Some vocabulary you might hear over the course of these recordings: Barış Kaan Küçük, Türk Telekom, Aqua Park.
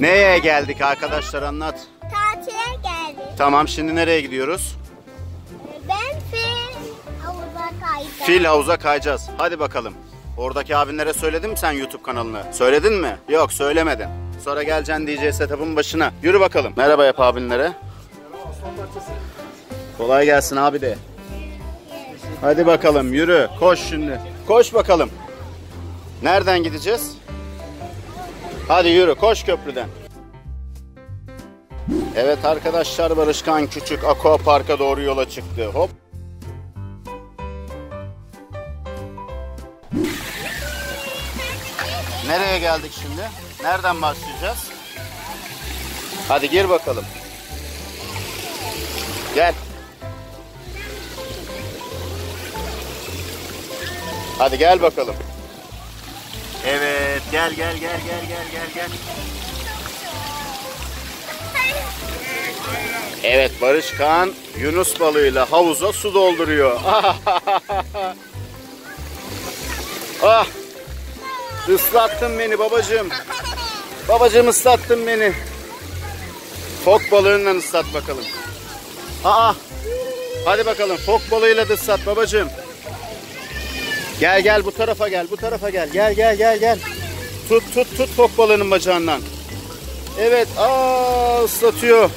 Neye geldik arkadaşlar, anlat. Tatile geldik. Tamam, şimdi nereye gidiyoruz? Ben fil havuza kayacağız. Hadi bakalım. Oradaki abinlere söyledin mi sen YouTube kanalını? Söyledin mi? Yok, söylemedin. Sonra geleceksin DJ setup'ın başına. Yürü bakalım. Merhaba yap abinlere. Kolay gelsin abi de. Hadi bakalım yürü. Koş şimdi. Koş bakalım. Nereden gideceğiz? Hadi yürü, koş köprüden. Evet arkadaşlar, Barış Kaan Küçük Aqua Park'a doğru yola çıktı. Hop. Nereye geldik şimdi? Nereden başlayacağız? Hadi gir bakalım. Gel. Hadi gel bakalım. Evet, gel. Evet, Barış Kaan yunus balığıyla havuza su dolduruyor. Ah! Islattın beni babacığım. Babacığım ıslattın beni. Fok balığından ıslat bakalım. Aa! Hadi bakalım, fok balığıyla da ıslat babacığım. Gel bu tarafa gel. Gel. Tut fok balığının bacağından. Evet, aa, ıslatıyor.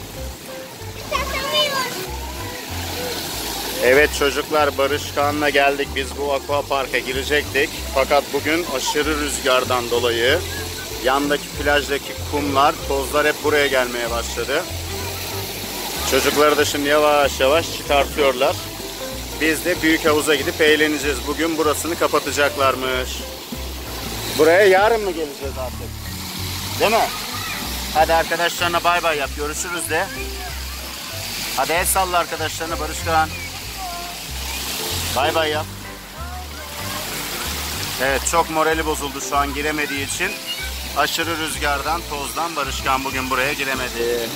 Evet çocuklar, Barış Kaan'la geldik. Biz bu aqua parka girecektik. Fakat bugün aşırı rüzgardan dolayı yandaki plajdaki kumlar, tozlar hep buraya gelmeye başladı. Çocukları da şimdi yavaş yavaş çıkartıyorlar. Biz de büyük havuza gidip eğleneceğiz. Bugün burasını kapatacaklarmış. Buraya yarın mı geleceğiz artık? Değil mi? Hadi arkadaşlarına bay bay yap. Görüşürüz de. Hadi el salla arkadaşlarına Barış Kaan. Bay bay yap. Evet, çok morali bozuldu şu an giremediği için. Aşırı rüzgardan, tozdan Barış Kaan bugün buraya giremedi.